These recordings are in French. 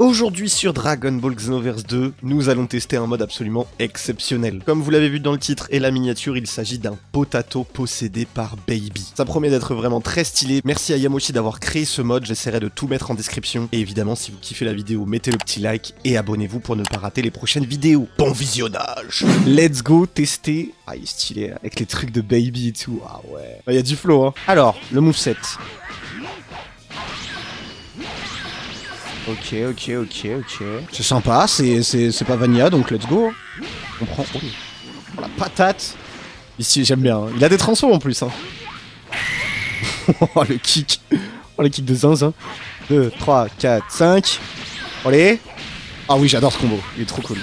Aujourd'hui sur Dragon Ball Xenoverse 2, nous allons tester un mode absolument exceptionnel. Comme vous l'avez vu dans le titre et la miniature, il s'agit d'un Potato possédé par Baby. Ça promet d'être vraiment très stylé, merci à Yamoshi d'avoir créé ce mode, j'essaierai de tout mettre en description. Et évidemment, si vous kiffez la vidéo, mettez le petit like et abonnez-vous pour ne pas rater les prochaines vidéos. Bon visionnage. Let's go tester. Ah, il est stylé, avec les trucs de Baby et tout, ah ouais. Il y a du flow, hein. Alors, le moveset. Ok. C'est sympa, c'est pas Vania, donc let's go. On prend... Oh, la patate. Ici, j'aime bien. Hein. Il a des transformes en plus. Hein. Oh, le kick. Oh, le kick de zinzin. 2, 3, 4, 5. Allez. Ah oui, j'adore ce combo. Il est trop cool.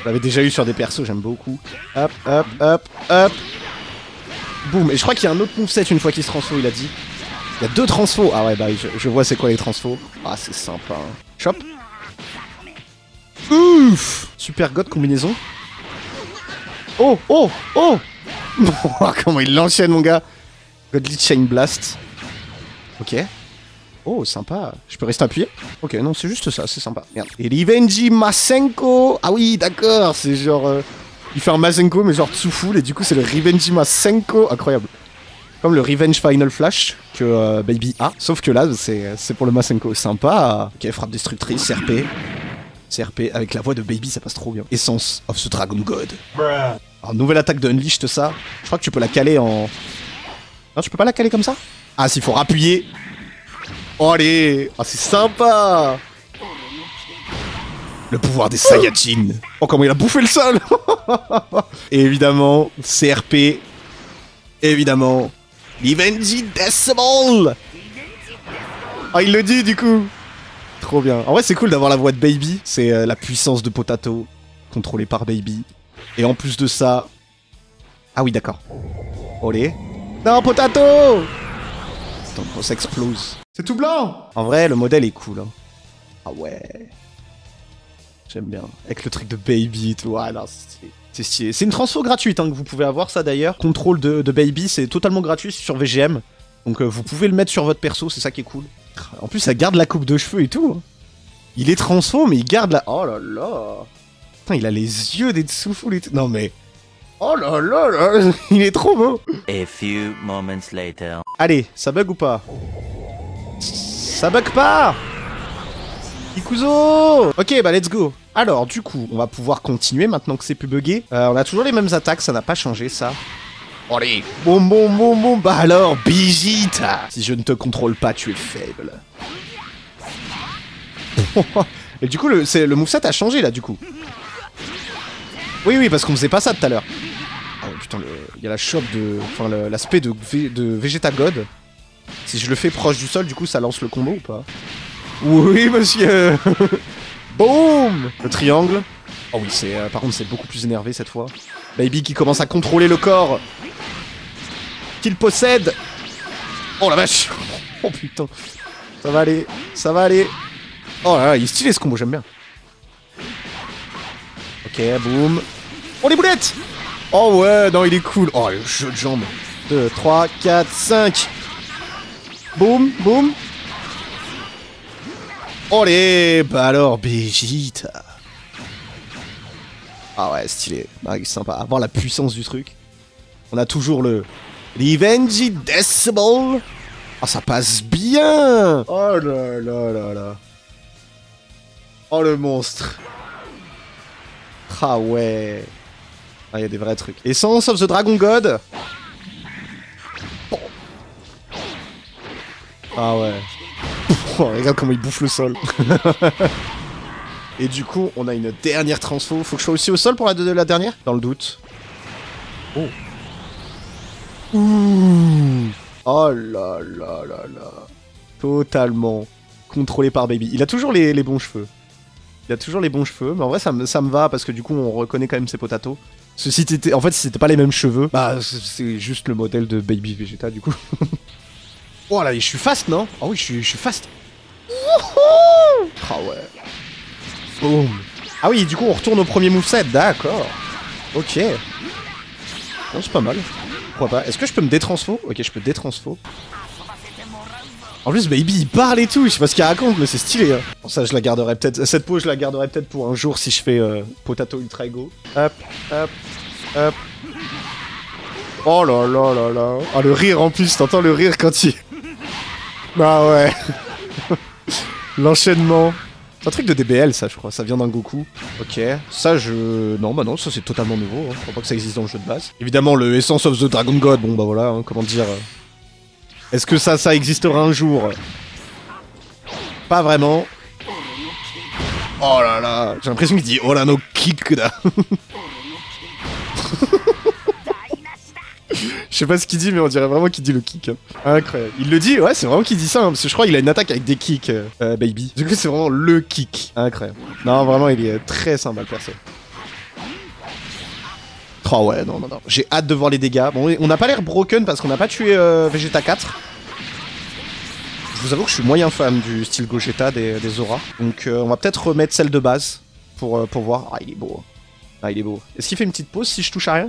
Je l'avais déjà eu sur des persos, j'aime beaucoup. Hop, hop, hop, hop. Boum. Et je crois qu'il y a un autre moveset une fois qu'il se transforme, il a dit. Il y a deux transfos. Ah ouais, bah je vois c'est quoi les transfos. Ah, c'est sympa. Hein. Chop. Ouf. Super God combinaison. Oh, oh, oh. Comment il l'enchaîne, mon gars. Godly Chain Blast. Ok. Oh, sympa. Je peux rester appuyé? Ok, non, c'est juste ça, c'est sympa. Merde. Et Revenge Masenko. Ah oui, d'accord, c'est genre... il fait un Masenko, mais genre Tsuful, et du coup, c'est le Revenge Masenko. Incroyable. Comme le Revenge Final Flash que Baby a, sauf que là c'est pour le Masenko, sympa. Ok, frappe destructrice, CRP. CRP avec la voix de Baby, ça passe trop bien. Essence of the Dragon God. Alors, nouvelle attaque de Unleashed, ça. Je crois que tu peux la caler en... Non, tu peux pas la caler comme ça? Ah, s'il faut rappuyer. Oh, allez. Ah, c'est sympa. Le pouvoir des Saiyajins. Oh, comment il a bouffé le sol. Et évidemment, CRP. Évidemment. Revenge Decibel. Ah, il le dit du coup. Trop bien. En vrai, c'est cool d'avoir la voix de Baby. C'est la puissance de Potato, contrôlée par Baby. Et en plus de ça... Ah oui, d'accord. Olé. Non, Potato. Attends, on s'explose. C'est tout blanc. En vrai, le modèle est cool. Hein. Ah ouais. J'aime bien. Avec le truc de Baby et tout. Ah non, c'est stylé. C'est une transfo gratuite hein, que vous pouvez avoir ça d'ailleurs. Contrôle de Baby, c'est totalement gratuit sur VGM. Donc vous pouvez le mettre sur votre perso, c'est ça qui est cool. En plus, ça garde la coupe de cheveux et tout. Hein. Il est transfo, mais il garde la... Oh là là. Putain, il a les yeux des Tsuful et tout. Non mais... Oh là là là. Il est trop beau. A few moments later. Allez, ça bug ou pas? Ça bug pas. Ikuzo. Ok, bah let's go. Alors, du coup, on va pouvoir continuer maintenant que c'est plus buggé. On a toujours les mêmes attaques, ça n'a pas changé, ça. Allez. Bon. Bah alors, Vegeta. Si je ne te contrôle pas, tu es faible. Et du coup, le moveset a changé, là, du coup. Oui, parce qu'on faisait pas ça tout à l'heure. Oh, putain, il y a la chope de... Enfin, l'aspect de Vegeta God. Si je le fais proche du sol, du coup, ça lance le combo ou pas? Oui, monsieur. Boum. Le triangle. Oh oui, c'est par contre, c'est beaucoup plus énervé cette fois. Baby qui commence à contrôler le corps qu'il possède. Oh la vache. Oh putain. Ça va aller. Ça va aller. Oh là là, il est stylé ce combo, j'aime bien. Ok, boum. Oh les boulettes. Oh ouais, non, il est cool. Oh, le jeu de jambes. 2, 3, 4, 5. Boum. Olé, bah alors, Vegeta. Ah ouais, stylé. Ah, sympa. À voir la puissance du truc. On a toujours le Revenge Decibel. Ah, ça passe bien. Oh là là là là. Oh, le monstre. Ah ouais. Ah, il y a des vrais trucs. Essence of the Dragon God. Ah ouais. Oh, regarde comment il bouffe le sol. Et du coup, on a une dernière transfo. Faut que je sois aussi au sol pour la dernière? Dans le doute. Oh. Ouh. Oh là là là là. Totalement contrôlé par Baby. Il a toujours les bons cheveux. Il a toujours les bons cheveux. Mais en vrai, ça me va parce que du coup, on reconnaît quand même ses Potato. En fait, si c'était pas les mêmes cheveux, bah c'est juste le modèle de Baby Vegeta du coup. Oh là, je suis fast, non? Ah oui, je suis fast. Ah ouais. Boom. Ah oui, du coup, on retourne au premier moveset, d'accord. Ok. Non, c'est pas mal. Pourquoi pas? Est-ce que je peux me détransfo? Ok, je peux détransfo. En plus, Baby, il parle et tout, je sais pas ce qu'il raconte, mais c'est stylé. Hein. Bon, ça, je la garderai peut-être. Cette peau, je la garderai peut-être pour un jour si je fais Potato Ultra Ego. Hop, hop, hop. Oh là là là là. Ah, le rire en plus, t'entends le rire quand il. Bah ouais. L'enchaînement. C'est un truc de DBL, ça, je crois. Ça vient d'un Goku. Ok. Ça, je... Non, bah non, ça, c'est totalement nouveau. Hein. Je crois pas que ça existe dans le jeu de base. Évidemment, le Essence of the Dragon God. Bon, bah voilà, hein, comment dire... Est-ce que ça, ça existera un jour? Pas vraiment. Oh là là. J'ai l'impression qu'il dit... Oh là, no kick, là. Je sais pas ce qu'il dit, mais on dirait vraiment qu'il dit le kick. Incroyable. Il le dit, ouais, c'est vraiment qu'il dit ça, hein, parce que je crois qu'il a une attaque avec des kicks, Baby. Du coup, c'est vraiment le kick. Incroyable. Non, vraiment, il est très sympa, le perso. Oh ouais, non, non, non. J'ai hâte de voir les dégâts. Bon, on n'a pas l'air broken parce qu'on n'a pas tué Vegeta 4. Je vous avoue que je suis moyen fan du style Gogeta, des auras. Donc, on va peut-être remettre celle de base pour voir. Ah, il est beau. Ah, il est beau. Est-ce qu'il fait une petite pause si je touche à rien?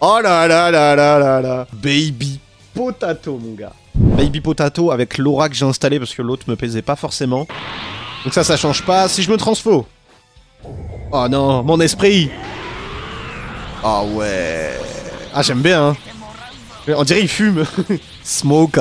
Oh là là là là là là. Baby Potato, mon gars. Baby Potato avec l'aura que j'ai installée parce que l'autre me pesait pas forcément. Donc ça, ça change pas. Si je me transfo. Oh non, mon esprit. Ah oh ouais. Ah, j'aime bien, hein. On dirait il fume. Smoke.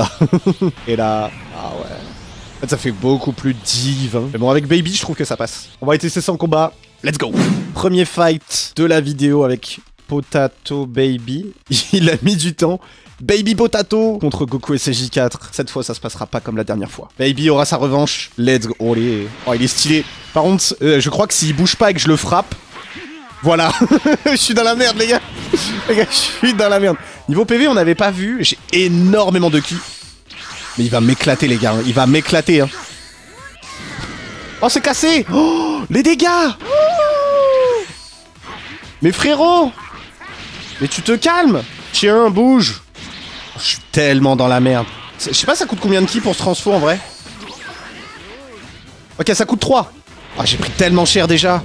Et là... Ah ouais. En fait, ça fait beaucoup plus div. Hein. Mais bon, avec Baby, je trouve que ça passe. On va essayer sans combat. Let's go. Premier fight de la vidéo avec... Potato Baby, il a mis du temps. Baby Potato contre Goku et SSJ4. Cette fois, ça se passera pas comme la dernière fois. Baby aura sa revanche. Let's go. Oh, il est stylé. Par contre, je crois que s'il bouge pas et que je le frappe... Voilà. Je suis dans la merde, les gars. Les gars, je suis dans la merde. Niveau PV, on n'avait pas vu. J'ai énormément de ki. Mais il va m'éclater, les gars. Il va m'éclater. Hein. Oh, c'est cassé. Oh, les dégâts. Mais frérot. Mais tu te calmes! Tiens, bouge! Je suis tellement dans la merde. Je sais pas, ça coûte combien de ki pour se transfo en vrai? Ok, ça coûte 3. Ah, j'ai pris tellement cher déjà.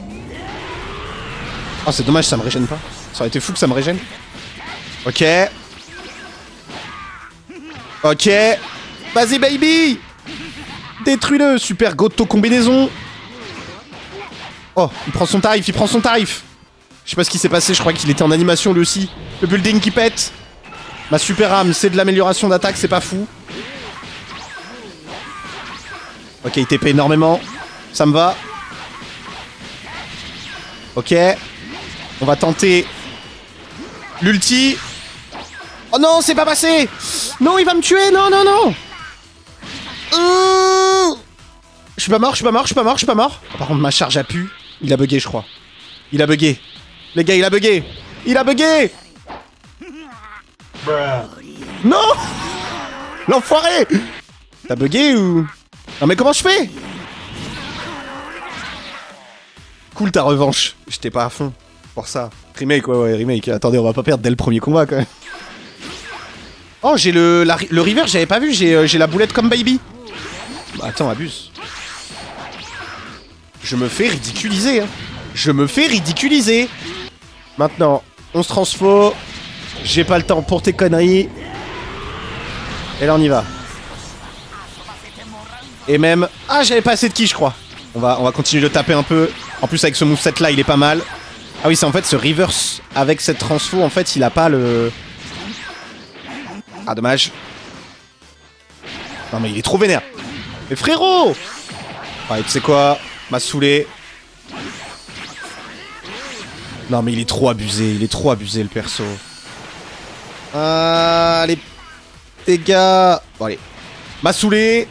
Ah, c'est dommage, ça me régène pas. Ça aurait été fou que ça me régène. Ok. Ok. Vas-y, Baby! Détruis-le! Super Goto combinaison! Oh, il prend son tarif, il prend son tarif! Je sais pas ce qui s'est passé, je crois qu'il était en animation lui aussi. Le building qui pète. Ma super âme, c'est de l'amélioration d'attaque, c'est pas fou. Ok, il TP énormément. Ça me va. Ok. On va tenter l'ulti. Oh non, c'est pas passé. Non, il va me tuer. Non, non, non. Je suis pas mort, je suis pas mort, je suis pas mort, je suis pas mort. Par contre, ma charge a pu. Il a bugué, je crois. Il a bugué. Les gars, il a bugué! Il a bugué! Non! L'enfoiré! T'as bugué ou... Non mais comment je fais? Cool ta revanche. J'étais pas à fond pour ça. Remake, ouais, ouais, remake. Attendez, on va pas perdre dès le premier combat quand même. Oh, j'ai le river, j'avais pas vu. J'ai la boulette comme Baby. Bah, attends, abuse. Je me fais ridiculiser, hein. Je me fais ridiculiser. Maintenant, on se transfo. J'ai pas le temps pour tes conneries. Et là, on y va. Et même... Ah, j'avais pas assez de ki, je crois. On va continuer de taper un peu. En plus, avec ce moveset-là, il est pas mal. Ah oui, c'est en fait ce reverse avec cette transfo. En fait, il a pas le... Ah, dommage. Non, mais il est trop vénère. Mais frérot! Ah, et tu sais quoi? M'a saoulé. Non mais il est trop abusé le perso. Allez, les gars. Bon allez, m'a saoulé.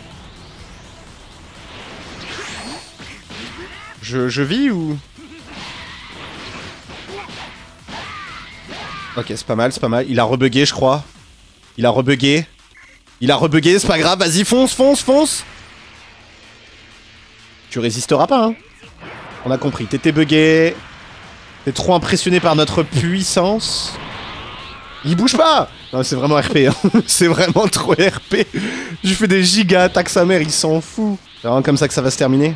Je vis ou... Ok, c'est pas mal, c'est pas mal. Il a rebugué je crois. Il a rebugué. Il a rebugué, c'est pas grave, vas-y fonce, fonce, fonce. Tu résisteras pas hein. On a compris, t'étais bugué. T'es trop impressionné par notre puissance. Il bouge pas. Non, c'est vraiment RP. Hein. C'est vraiment trop RP. Je fais des gigas attaques sa mère, il s'en fout. C'est vraiment comme ça que ça va se terminer.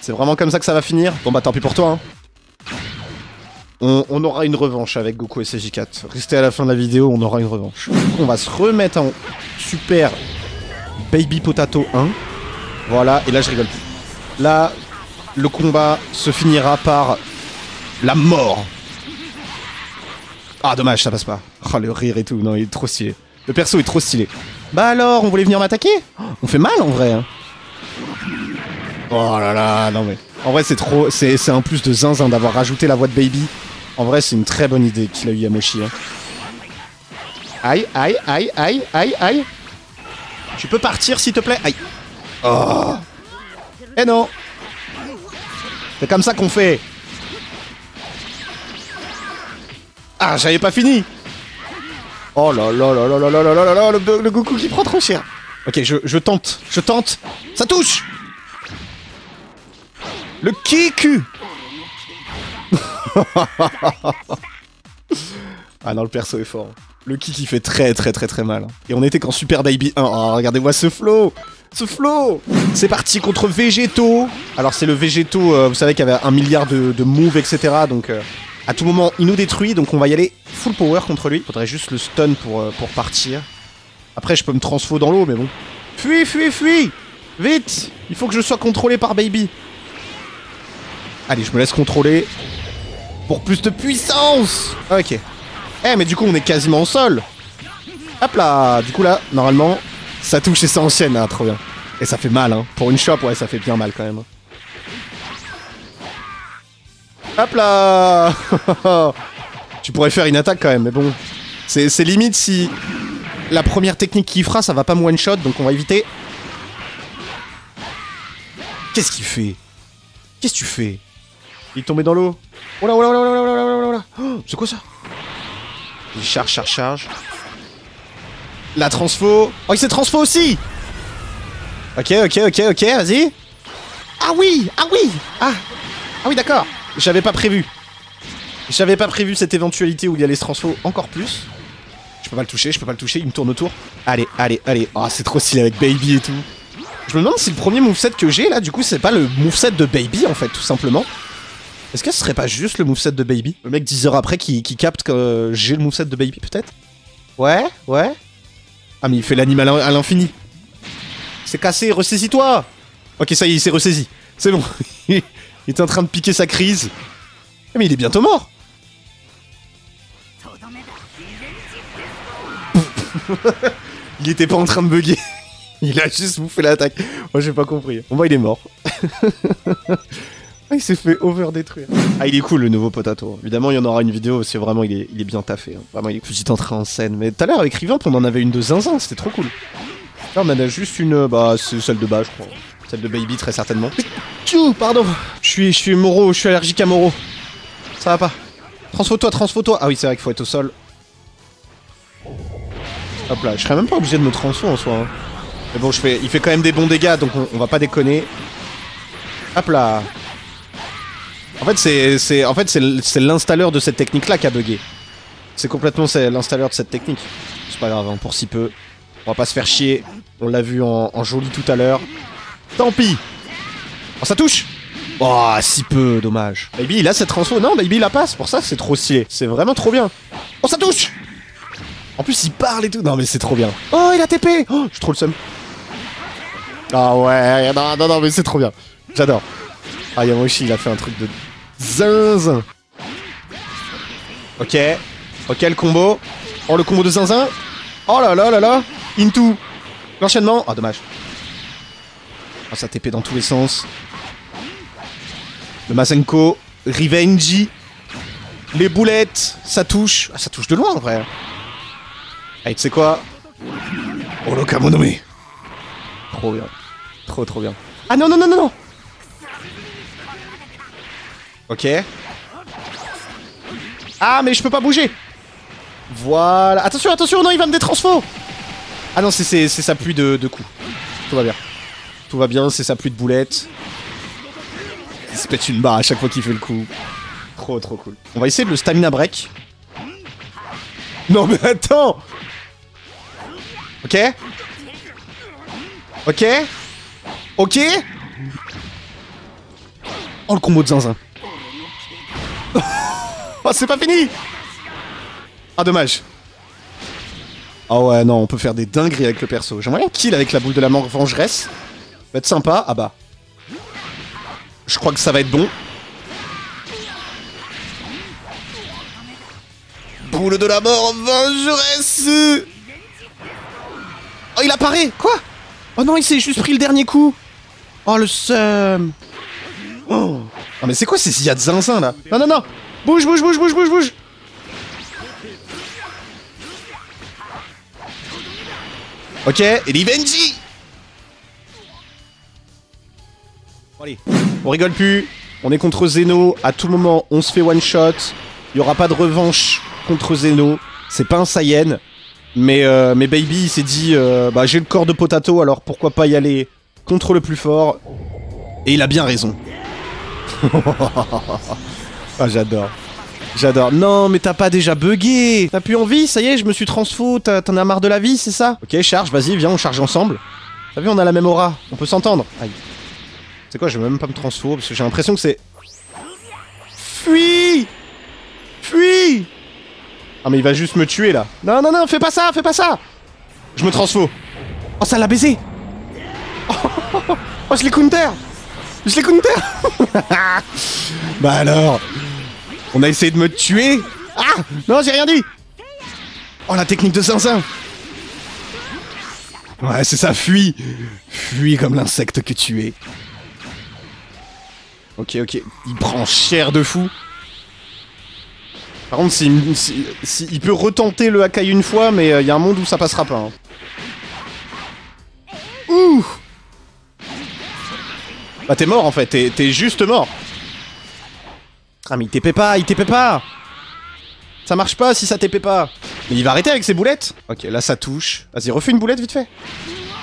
C'est vraiment comme ça que ça va finir. Bon bah tant pis pour toi. Hein. On aura une revanche avec Goku et SSJ4. Restez à la fin de la vidéo, on aura une revanche. On va se remettre en super Baby Potato 1. Voilà, et là je rigole plus. Là, le combat se finira par la mort. Ah dommage, ça passe pas. Oh, le rire et tout, non, il est trop stylé. Le perso est trop stylé. Bah alors, on voulait venir m'attaquer? On fait mal en vrai. Hein. Oh là là, non mais... En vrai, c'est trop... C'est un plus de zinzin d'avoir rajouté la voix de Baby. En vrai, c'est une très bonne idée qu'il a eu Yamoshi. Hein. Aïe, aïe, aïe, aïe, aïe, aïe. Tu peux partir, s'il te plaît? Aïe. Oh. Eh non. C'est comme ça qu'on fait. Ah, j'avais pas fini. Oh là là là là là là là là là, le Goku qui prend trop cher. Ok, je tente. Ça touche. Le Kiku. Ah non, le perso est fort. Le Kiku fait très mal. Et on était qu'en Super Baby 1. Oh, regardez-moi ce flow. Ce flow. C'est parti contre Végéto. Alors c'est le Végéto, vous savez qu'il y avait un milliard de moves, etc. Donc... à tout moment, il nous détruit, donc on va y aller full power contre lui. Faudrait juste le stun pour partir. Après, je peux me transfo dans l'eau, mais bon. Fuis, fuis, fuis! Vite! Il faut que je sois contrôlé par Baby. Allez, je me laisse contrôler. Pour plus de puissance! Ok. Eh, mais du coup, on est quasiment au sol. Hop là! Du coup, là, normalement, ça touche et ça enchaîne. Ah, trop bien. Et ça fait mal, hein. Pour une chope, ouais, ça fait bien mal quand même. Hop là. Tu pourrais faire une attaque quand même, mais bon. C'est limite si la première technique qu'il fera, ça va pas me one-shot, donc on va éviter. Qu'est-ce qu'il fait? Qu'est-ce que tu fais? Il est tombé dans l'eau. Oh là, oh là, oh là, oh là, oh là, oh là. Oh, c'est quoi ça? Il charge. La transfo. Oh, il s'est transfo aussi. Ok, vas-y. Ah oui, d'accord. J'avais pas prévu cette éventualité où il allait se transfo encore plus. Je peux pas le toucher, il me tourne autour. Allez. Oh, c'est trop stylé avec Baby et tout. Je me demande si le premier moveset que j'ai là, du coup, c'est pas le moveset de Baby en fait, tout simplement. Est-ce que ce serait pas juste le moveset de Baby? Le mec 10 heures après qui capte que j'ai le moveset de Baby, peut-être? Ouais. Ah, mais il fait l'animal à l'infini. C'est cassé, ressaisis-toi. Ok, ça y est, il s'est ressaisi. C'est bon. Il est en train de piquer sa crise. Mais il est bientôt mort. Il était pas en train de bugger. Il a juste bouffé l'attaque. Moi j'ai pas compris. Bon bah il est mort. Il s'est fait over-détruire. Ah il est cool le nouveau Potato. Évidemment il y en aura une vidéo parce que vraiment il est bien taffé. Hein. Vraiment il est petit entrée en scène. Mais tout à l'heure avec Revamp on en avait une de zinzin. C'était trop cool. Là on en a juste une... Bah c'est celle de bas je crois. Celle de Baby très certainement. Pardon, je suis Moro, je suis allergique à Moro. Ça va pas. Transfo-toi. Ah oui, c'est vrai qu'il faut être au sol. Hop là, je serais même pas obligé de me transfo en soi. Hein. Mais bon, il fait quand même des bons dégâts, donc on va pas déconner. Hop là. En fait, c'est l'installeur de cette technique-là qui a bugué. C'est complètement l'installeur de cette technique. C'est pas grave, hein, pour si peu. On va pas se faire chier. On l'a vu en joli tout à l'heure. Tant pis. Oh, ça touche! Oh, si peu, dommage. Baby, il a cette transfo. Non, Baby, il la passe. Pour ça, c'est trop stylé. C'est vraiment trop bien. Oh, ça touche! En plus, il parle et tout. Non, mais c'est trop bien. Oh, il a TP! Oh, je suis trop le seum. Ah ouais, non, mais c'est trop bien. J'adore. Ah, Yamoshi, il a fait un truc de zinzin. Ok, le combo. Oh, le combo de zinzin. Oh là. Into. L'enchaînement. Oh, dommage. Oh, ça TP dans tous les sens. Le Masenko, Revenge, les boulettes, ça touche. Ah, ça touche de loin en vrai. Allez, tu sais quoi? Oroka Monome. Trop bien. Trop bien. Ah non. Ok. Ah, mais je peux pas bouger. Voilà. Attention, non, il va me détransfo. Ah non, c'est sa pluie de coups. Tout va bien, c'est sa pluie de boulettes. Il se pète une barre à chaque fois qu'il fait le coup. Trop cool. On va essayer de le stamina break. Non mais attends. Ok. Oh le combo de zinzin. Oh c'est pas fini. Ah dommage. Ah ouais, non, on peut faire des dingueries avec le perso. J'aimerais bien kill avec la boule de la mort vengeresse. Ça va être sympa. Ah bah. Je crois que ça va être bon. Boule de la mort vengeresse. Oh, il apparaît. Quoi? Oh non, il s'est juste pris le dernier coup. Oh, le seum. Oh. Ah, mais c'est quoi ces zia de zinzin, là? Non, non, non. Bouge, bouge, bouge, bouge, bouge, bouge. Ok, et Benji. Allez, on rigole plus. On est contre Zeno. À tout moment, on se fait one shot. Il n'y aura pas de revanche contre Zeno. C'est pas un Saiyan. Mais Baby, il s'est dit bah, j'ai le corps de Potato, alors pourquoi pas y aller contre le plus fort. Et il a bien raison. Ah, j'adore. J'adore. Non, mais t'as pas déjà bugué? T'as plus envie? Ça y est, je me suis transfo, t'en as marre de la vie, c'est ça? Ok, charge, vas-y, viens, on charge ensemble. T'as vu, on a la même aura, on peut s'entendre. Aïe. C'est quoi, je vais même pas me transfo, parce que j'ai l'impression que c'est... Fuis! Fuis! Ah, mais il va juste me tuer, là. Non, non, non, fais pas ça, fais pas ça! Je me transfo. Oh, ça l'a baisé! Oh, oh, oh, oh, je l'ai counter! Je l'ai counter! Bah alors... On a essayé de me tuer. Ah non, j'ai rien dit. Oh, la technique de Zinzin. Ouais, c'est ça, fuis. Fuis comme l'insecte que tu es. Ok, ok. Il prend cher de fou. Par contre, il peut retenter le Hakaï une fois, mais il y a un monde où ça passera pas. Hein. Ouh. Bah, t'es mort, en fait. T'es juste mort. Ah mais il TP pas, il TP pas. Ça marche pas si ça TP pas. Mais il va arrêter avec ses boulettes. Ok, là ça touche. Vas-y, refais une boulette vite fait.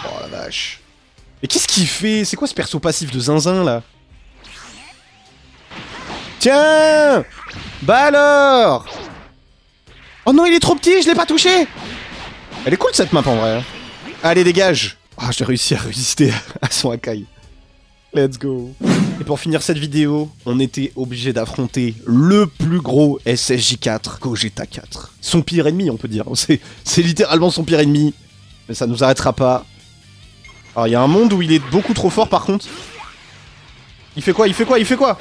Oh la vache. Mais qu'est-ce qu'il fait? C'est quoi ce perso passif de zinzin là? Tiens. Bah alors. Oh non, il est trop petit, je l'ai pas touché. Elle est cool cette map en vrai. Allez, dégage. Ah, oh, j'ai réussi à résister à son Hakaï. Let's go. Et pour finir cette vidéo, on était obligé d'affronter le plus gros SSJ4, Gogeta 4. Son pire ennemi, on peut dire. C'est littéralement son pire ennemi. Mais ça nous arrêtera pas. Alors, il y a un monde où il est beaucoup trop fort, par contre. Il fait quoi? Il fait quoi? Il fait quoi?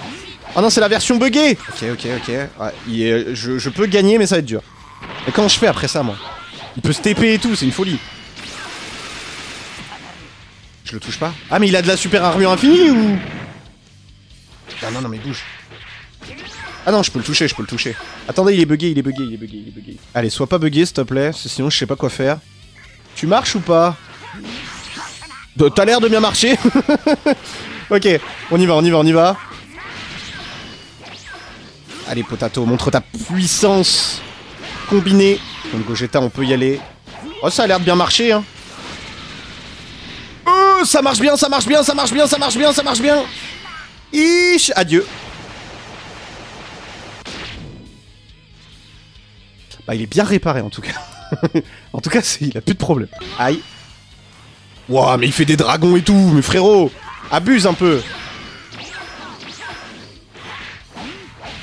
Ah non, c'est la version buggée. Ok, ok, ok. Ouais, je peux gagner, mais ça va être dur. Mais comment je fais après ça, moi? Il peut se TP et tout, c'est une folie. Je le touche pas? Ah, mais il a de la super armure infinie ou... Ah non, non, mais bouge. Ah non, je peux le toucher, je peux le toucher. Attendez, il est bugué, il est bugué, il est bugué, il est bugué. Allez, sois pas bugué, s'il te plaît, sinon je sais pas quoi faire. Tu marches ou pas? T'as l'air de bien marcher. Ok, on y va, on y va, on y va. Allez, Potato, montre ta puissance combinée. Donc Gogeta, on peut y aller. Oh, ça a l'air de bien marcher, hein. Oh, ça marche bien, ça marche bien, ça marche bien, ça marche bien, ça marche bien. Ish, adieu. Bah, il est bien réparé en tout cas. En tout cas, il a plus de problème. Aïe. Wouah, mais il fait des dragons et tout, mais frérot, abuse un peu.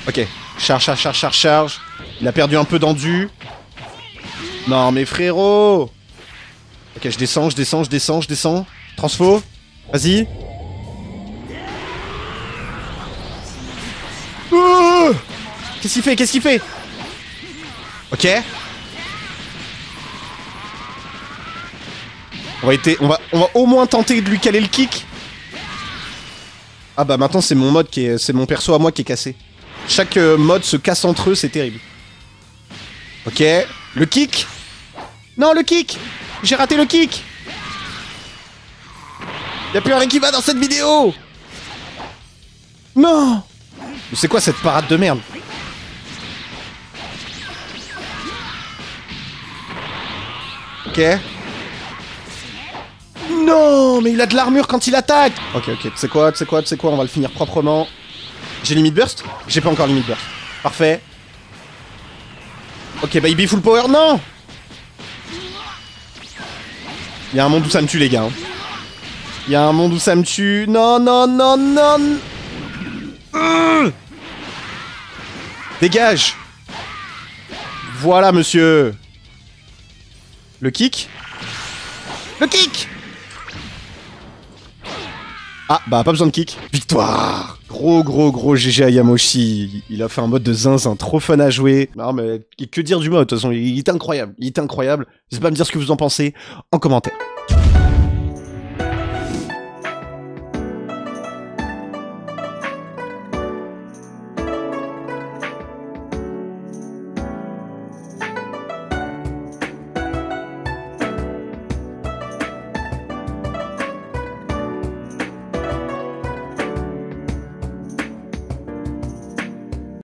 Ok, charge, charge, charge, charge, charge. Il a perdu un peu d'endu. Non, mais frérot. Ok, je descends, je descends, je descends, je descends. Transfo, vas-y. Qu'est-ce qu'il fait? Qu'est-ce qu'il fait? Ok. On va au moins tenter de lui caler le kick. Ah bah maintenant c'est mon mode qui est... C'est mon perso à moi qui est cassé. Chaque mode se casse entre eux, c'est terrible. Ok. Le kick. Non, le kick. J'ai raté le kick. Y'a plus rien qui va dans cette vidéo. Non. C'est quoi cette parade de merde? Ok. Non, mais il a de l'armure quand il attaque. Ok, ok, tu sais quoi, tu sais quoi, tu sais quoi, on va le finir proprement. J'ai limite burst? J'ai pas encore limite burst. Parfait. Ok, Baby full power, non! Y'a un monde où ça me tue, les gars. Hein. Y'a un monde où ça me tue. Non, non, non, non! Dégage. Voilà, monsieur. Le kick. Le kick. Ah, bah pas besoin de kick. Victoire. Gros GG à Yamoshi. Il a fait un mode de zinzin, trop fun à jouer. Non mais que dire du mode, de toute façon, il est incroyable. N'hésitez pas à me dire ce que vous en pensez en commentaire.